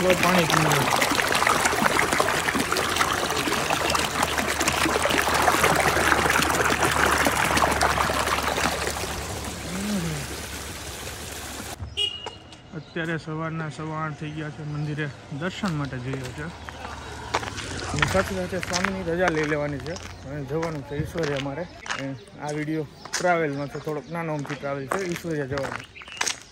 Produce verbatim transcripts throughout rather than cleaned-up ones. थोड़ा पानी पीना। અત્યારે સવારના સવા આઠ થઈ ગયા છે, મંદિરે દર્શન માટે જઈએ છીએ, સાથે સાથે સ્વામીની રજા લઈ લેવાની છે અને જવાનું છે ઈશ્વરિયા. અમારે આ વિડીયો ટ્રાવેલનો છે, થોડોક નાનો અમથી ટ્રાવેલ છે ઈશ્વરિયા જવાનું.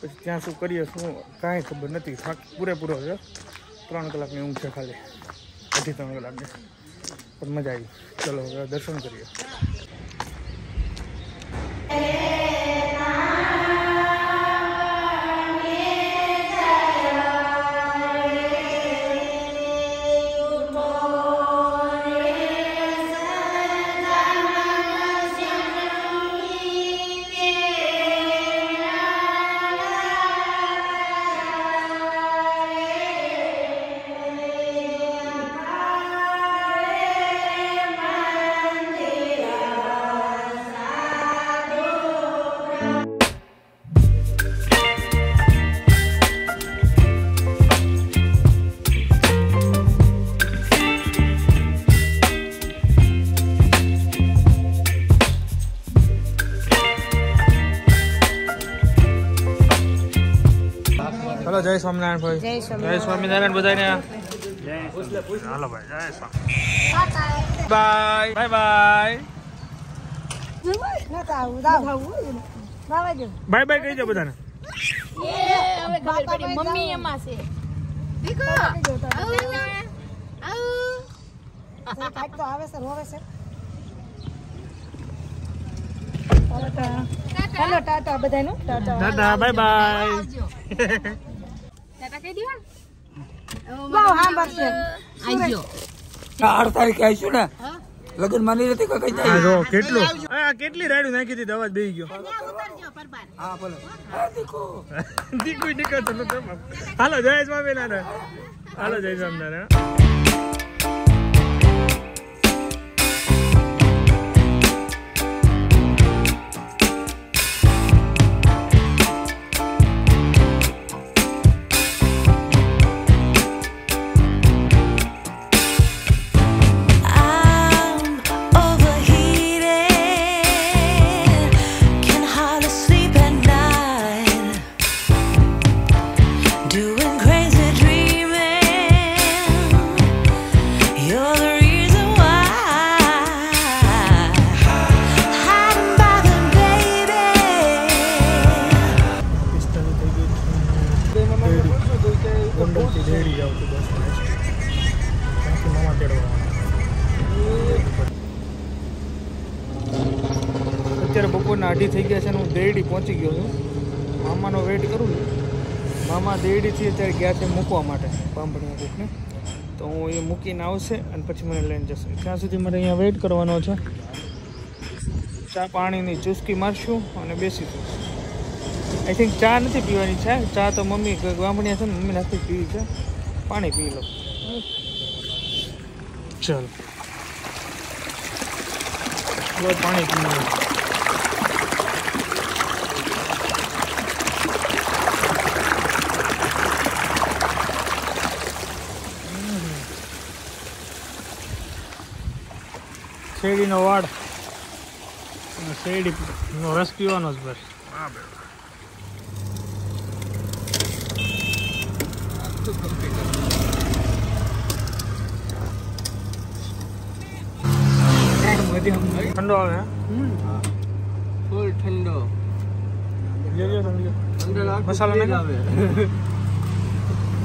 પછી ત્યાં શું કરીએ શું કાંઈ ખબર નથી, થાક પૂરેપૂરો છે. ત્રણ કલાકની ઊંઘ છે ખાલી, અઢી ત્રણ કલાકની, પણ મજા આવી. ચલો હવે દર્શન કરીએ. જય સ્વામિનારાયણ ભાઈ. જય સ્વામિનારાયણ બધાને. હાલો ભાઈ, જય સ્વામી, bye bye bye bye bye કહી દો બધાને. મમ્મી એમાં છે બધાનું. દાદા બાય બાય. હાલો જય સ્વામિનારાયણ. હાલો જય સ્વામિનારાયણ. અત્યારે બપોરના અઢી થઈ ગયા છે અને હું દેરડી પહોંચી ગયો છું. મામાનો વેઇટ કરું ને, મામા દેરડીથી અત્યારે ગયા છે મૂકવા માટે પામપણીના દૂધને, તો હું એ મૂકીને આવશે અને પછી મને લઈને જશે. ત્યાં સુધી મારે અહીંયા વેઇટ કરવાનો છે. ચા પાણીની ચૂસકી મારશું અને બેસીશું. આઈ થિંક ચા નથી પીવાની છે, ચા તો મમ્મી ગામડિયા છે ને મમ્મી નથી પીવી છે, પાણી પી લો. ચાલો પાણી પી. શેરડીનો વાડ, શેરડીનો રસ પીવાનો જ બસ. હા ભાઈ, ઠંડો આવે. ફૂલ ઠંડો મસાલો નહીં આવે,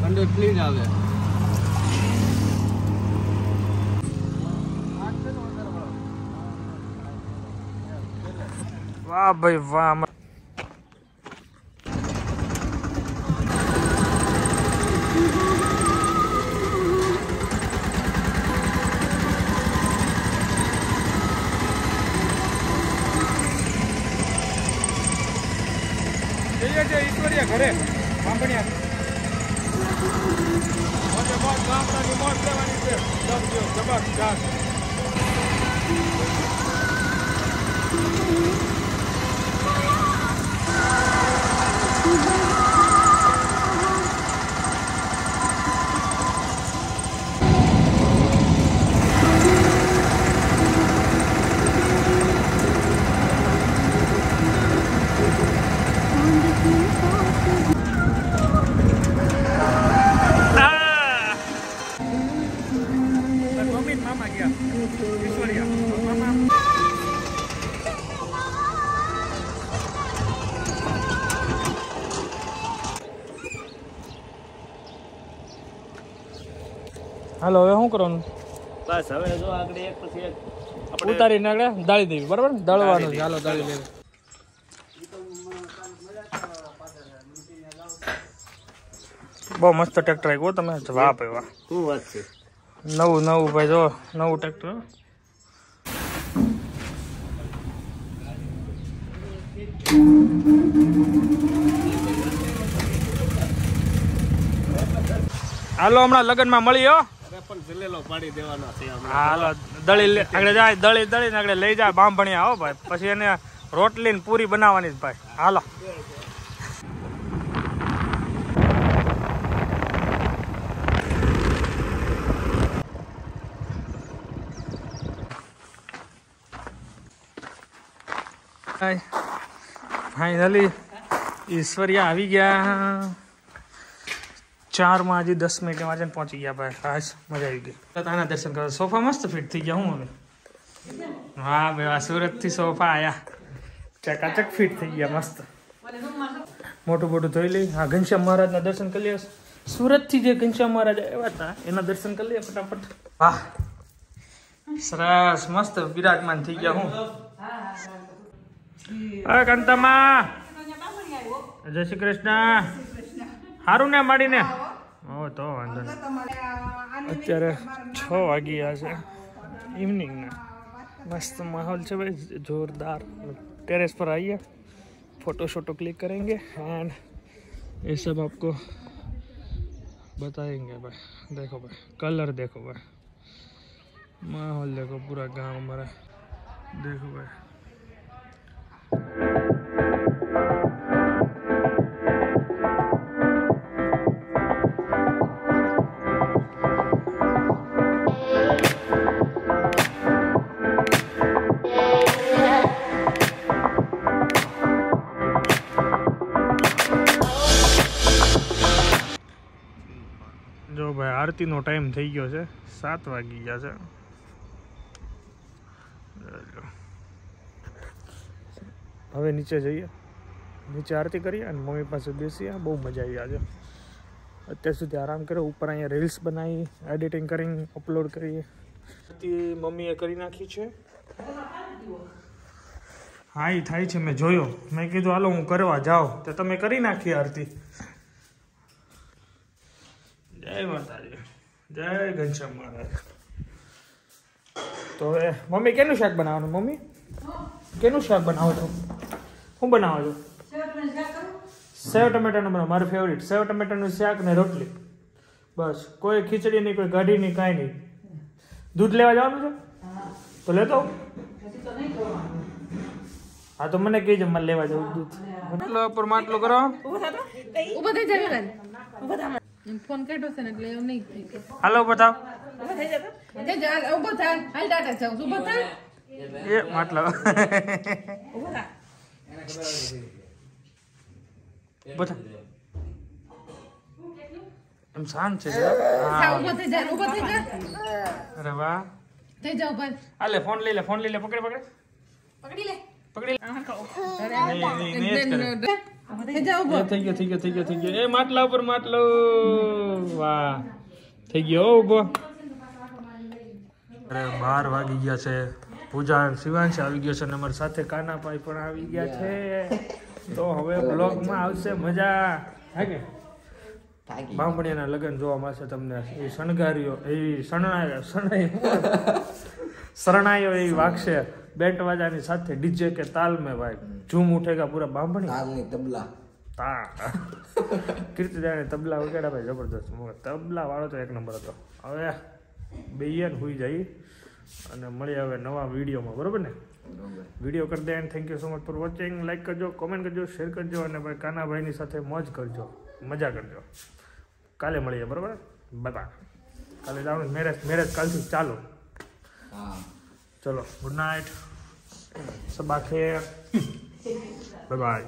ઠંડો પ્લીઝ આવે. વાહ ભાઈ વાહ. ઈશ્વરિયા ઘરે જબરજસ્ત. Thank you. હાલો હવે શું કરવાનું? બસ હવે જો આગળ એક પછી એક આપણે ઉતારીને આગળ દાળી દેવી, બરાબર ને? દળવાનું, હાલો દાળી લેવી. બહુ મસ્ત ટ્રેક્ટર આવ્યો તમે, જવાબ આવ્યા. શું વાત છે? નવું નવું ભાઈ, જો નવું ટ્રેક્ટર. હાલો હમણાં લગ્ન માં મળી હો. હાલો દળી આગળ જાય, દળી દળીને આગળ લઈ જાય બાંભણિયા હો ભાઈ, પછી એને રોટલી ને પૂરી બનાવવાની જ ભાઈ. હાલો ફાઈનલી ઈશ્વરિયા આવી ગયા. ચાર માં આજે દસ મિનિટે વાંચન પહોંચી ગયા ભાઈ, ખાસ મજા આવી ગઈ. આના દર્શન કરો, સોફા મસ્ત ફિટ થઈ ગયા. હું હવે હા ભાઈ સુરત થી સોફા આવ્યા, ચકાચક ફિટ થઈ ગયા મસ્ત. મોટું મોટું ધોઈ લઈ. હા ઘનશ્યામ મહારાજના દર્શન કરી લે. સુરત થી જે ઘનશ્યામ મહારાજ આવ્યા હતા એના દર્શન કરી લે ફટાફટ. વાહ સરસ, મસ્ત બિરાજમાન થઈ ગયા. હું અરે કાંતામાં જય શ્રી કૃષ્ણ. સારું ને મળીને હો તો વાંધો નહીં. અત્યારે છ વાગી ગયા છે ઇવનિંગના. મસ્ત માહોલ છે ભાઈ, જોરદાર. ટેરેસ પર આવીએ, ફોટો શોટો ક્લિક કરેંગે એન્ડ એ સબ આપકો બતાએંગે ભાઈ. દેખો ભાઈ કલર, દેખો ભાઈ માહોલ, દેખો પૂરા ગામ અમારા. દેખો ભાઈ જો ભાઈ આરતી નો ટાઈમ થઈ ગયો છે, સાત વાગી ગયા છે. હવે નીચે જઈએ, નીચે આરતી કરીએ અને મમ્મી પાસે બેસીએ. બહુ મજા આવી આજે. અત્યાર સુધી આરામ કર્યો, ઉપર અહીંયા રીલ્સ બનાવી, એડિટિંગ કરીને અપલોડ કરીએ. મમ્મીએ કરી નાખી છે. હા એ થાય છે, મેં જોયો. મેં કીધું હાલો હું કરવા જાઉં તો તમે કરી નાખી આરતી. જય માતાજી, જય ઘનશ્યામ મહારાજ. તો હવે મમ્મી કેનું શાક બનાવવાનું? મમ્મી કેનું શાક બનાવો છો? હું બનાવો છો? સેવ ટમેટાનું બનાવો, મારું ફેવરિટ. સેવ ટમેટાનું શાક ને રોટલી, બસ. કોઈ ખીચડી નહીં, કોઈ ગાઢી નહીં, કાંઈ નહીં. દૂધ લેવા જવાનું છે તો લેતો. હા તો મને કહેજો, મને લેવા જવું દૂધ. માટલો પર માટલો કરો. ફોન કાઢો છે ને એટલે એવું નહીં. હાલો બતાવ એ મતલબ બતા એમ શાંત છે. હા ઉભો થઈ જા, ઉભો થઈ જા. અરે વાહ, થઈ જા ઉપર. આલે ફોન લઈ લે, ફોન લઈ લે. પકડ પકડ પકડી લે, પકડી લે. આ ખાઓ. નહીં નહીં નહીં કરે. થઈ જા ઉભો. થઈ ગયો થઈ ગયો થઈ ગયો થઈ ગયો. એ માટલા ઉપર માટલો. વાહ થઈ ગયો ઉભો. અરે બાર વાગી ગયા છે. પૂજા શિવાંશ આવી ગયો છે અને અમારી સાથે કાનાભાઈ પણ આવી ગયા છે. તો હવે બ્લોગમાં આવશે મજા. હા કે બાંભણિયાના લગ્ન જોવા મળશે તમને. એ શણગાર્યો, એ શરણાયો, શરણાયો શરણાયો એ વાગશે બેન્ડવાજાની સાથે ડીજે કે તાલ મેં ભાઈ. ઝૂમ ઉઠેગા પૂરા બાંભણી. તબલા તા કીર્તિદાને તબલા વગાડ્યા ભાઈ જબરદસ્ત. તબલા વાળો તો એક નંબર હતો. હવે બેયન હોઈ જાય અને મળી આવે નવા વિડીયોમાં, બરોબર ને? વિડીયો કરી દે. And thank you so much for watching. Like કરજો, કોમેન્ટ કરજો, શેર કરજો અને ભાઈ કાનાભાઈની સાથે મોજ કરજો, મજા કરજો. કાલે મળીએ, બરોબર? બાય. કાલે જવાનું મેરેજ, મેરેજ કાલથી ચાલુ. હા ચલો, ગુડ નાઇટ સબા ખેર. Bye by.